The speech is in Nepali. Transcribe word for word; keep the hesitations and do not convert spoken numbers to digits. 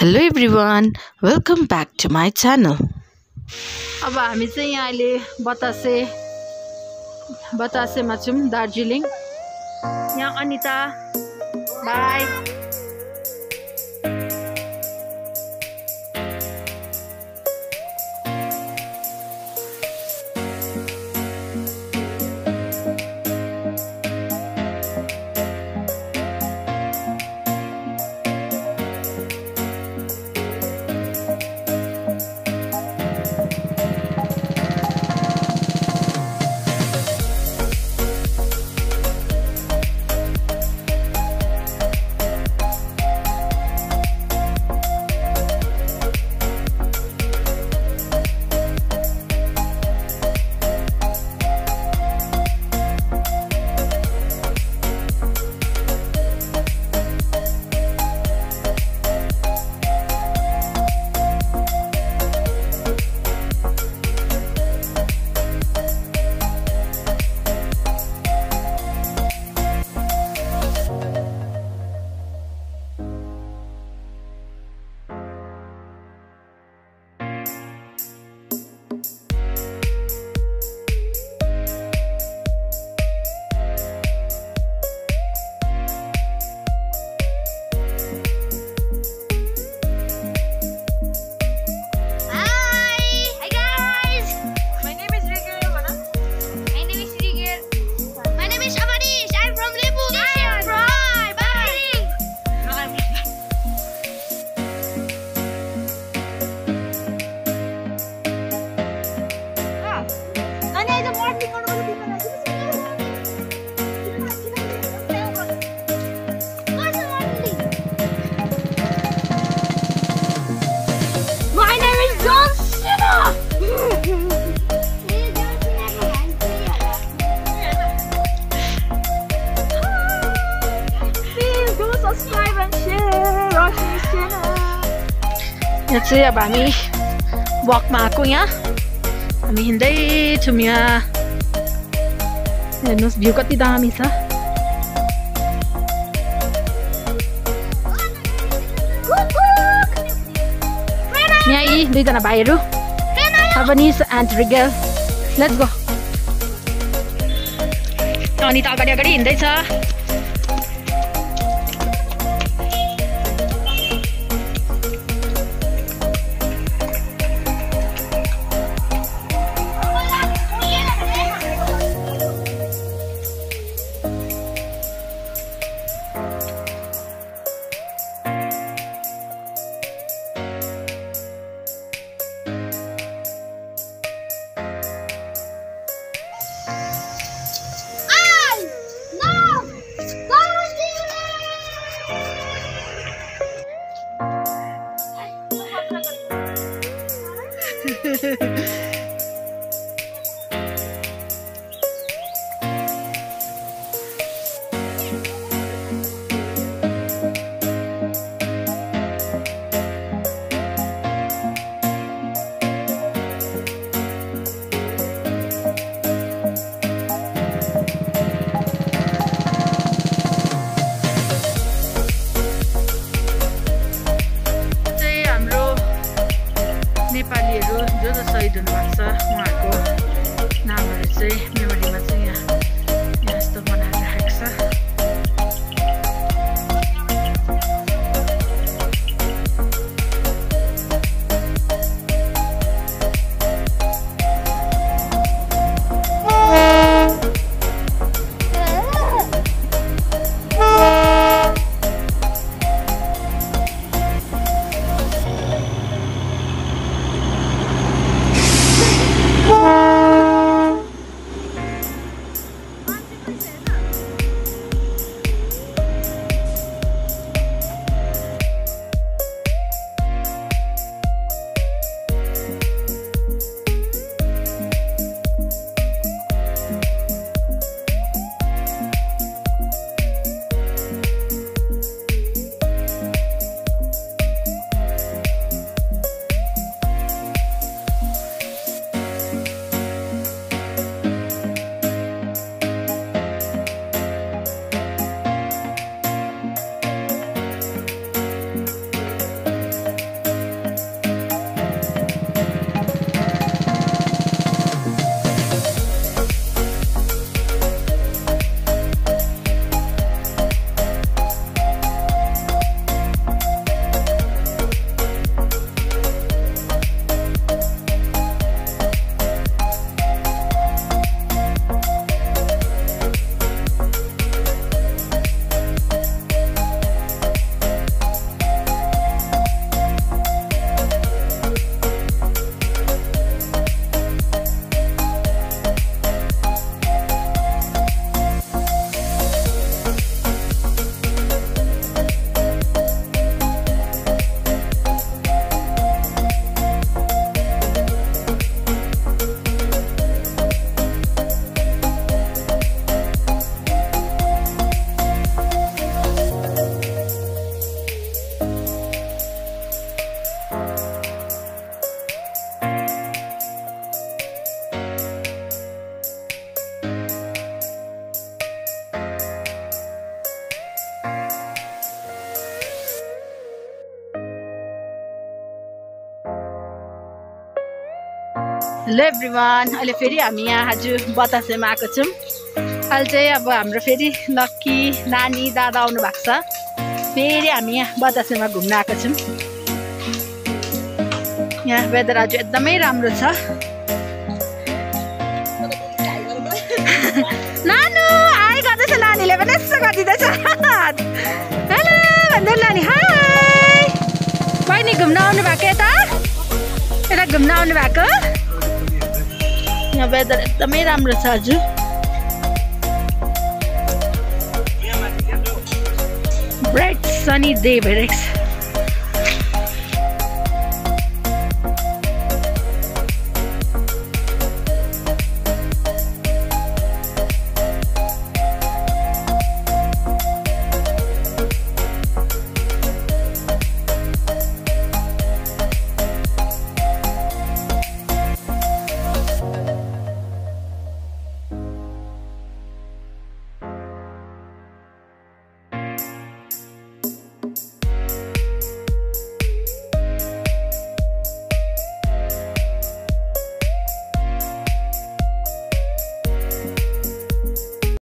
Hello everyone, welcome back to my channel. अब हामी चाहिँ यहाँ अहिले बतासे बतासेमा छौँ, दार्जिलिङ। यहाँ अनिता बाई अब हामी वकमा आएको। यहाँ हामी हिँड्दै छौँ। यहाँ हेर्नुहोस् भ्यू कति दामी छ। यहाँ यी दुईजना भाइहरू Abnis and Rigel. Let's go. अनि त अगाडि अगाडि हिँड्दैछ। Hello everyone, I am यहाँ आज बतासे में आएको छौं अहिले अब हाम्रो फेरि लक्की नानी दादा आउनु भएको छ फेरि हामी यहाँ बतासेमा घुम्न आएको छौं यहाँ वेदर आज एकदमै राम्रो छ नानु हाय गर्दैछ नानीले पनि यसो गर्दिदैछ हेलो भन्दै नानी हाय बहिनी घुम्न आउनु भएको त एटा घुम्न आउनु भएको वेदर एकदमै राम्रो छ आज ब्राइट सनी डे भइरहेको छ